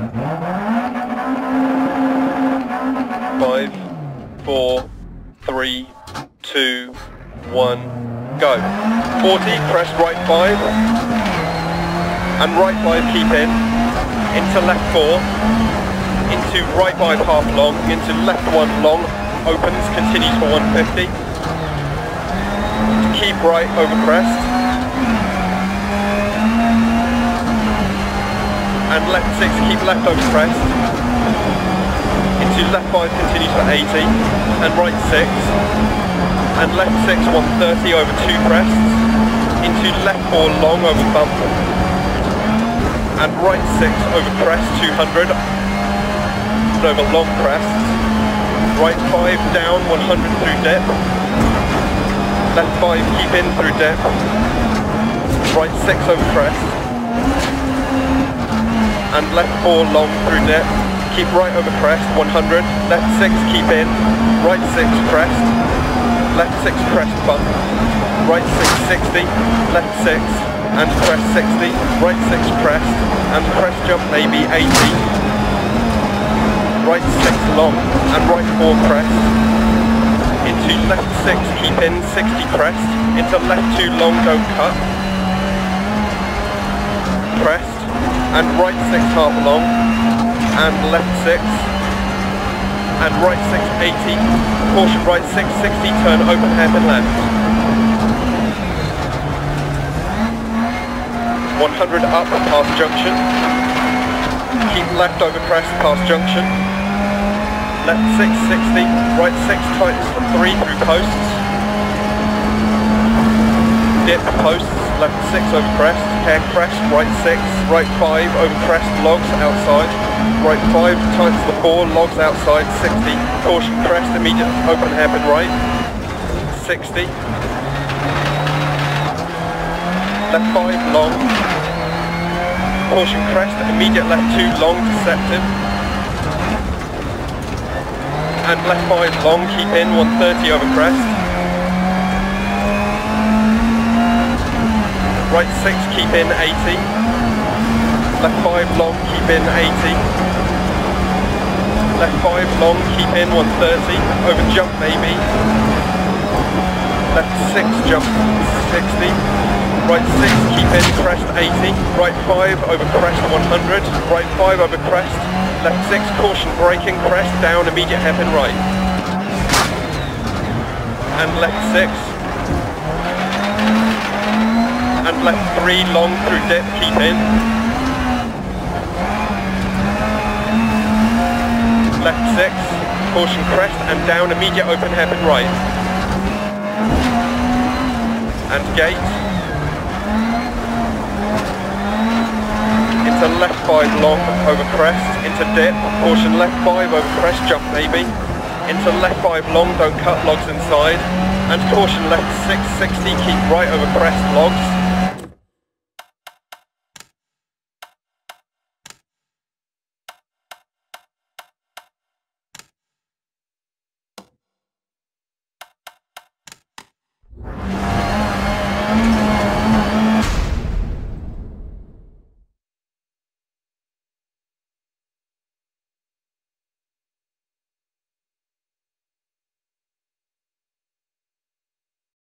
5, 4, 3, 2, 1, go. 40, crest right 5, and right 5 keep in, into left 4, into right 5 half long, into left 1 long, opens, continues for 150, keep right over crest, and left 6, keep left over crest, into left 5 continues for 80, and right 6, and left 6 130 over 2 crests, into left 4 long over bump, and right 6 over crest 200, and over long crests, right 5 down 100 through dip, left 5 keep in through dip, right 6 over crest, and left 4 long through dip, keep right over crest, 100, left 6 keep in, right 6 crest, left 6 crest bump, right 6 60, left 6 and crest 60, right 6 crest and crest jump maybe 80, right 6 long and right 4 crest, into left 6 keep in, 60 crest, into left 2 long go cut, crest and right 6 half long, and left 6, and right 6, 80, caution right 6, 60, turn open hairpin left. 100 up, past junction, keep left over crest, past junction, left 6, 60, right 6 tightens for 3 through posts, dip posts, left 6 over crest, hair crest, right 6, right 5 over crest, logs outside, right 5 tightens the 4, logs outside, 60, caution crest, immediate open hairpin right, 60, left 5 long, caution crest, immediate left 2 long deceptive, and left 5 long keep in, 130 over crest, right 6 keep in 80, left 5 long keep in 80, left 5 long keep in 130, over jump maybe, left 6 jump 60, right 6 keep in crest 80, right 5 over crest 100, right 5 over crest, left 6 caution braking crest down immediate hairpin right, and left 6. And left 3 long through dip, keep in. Left 6, caution crest and down immediate open hairpin right. And gate. Into left 5 long over crest, into dip, caution left 5 over crest, jump maybe. Into left 5 long, don't cut, logs inside. And caution left 6, 60, keep right over crest, logs.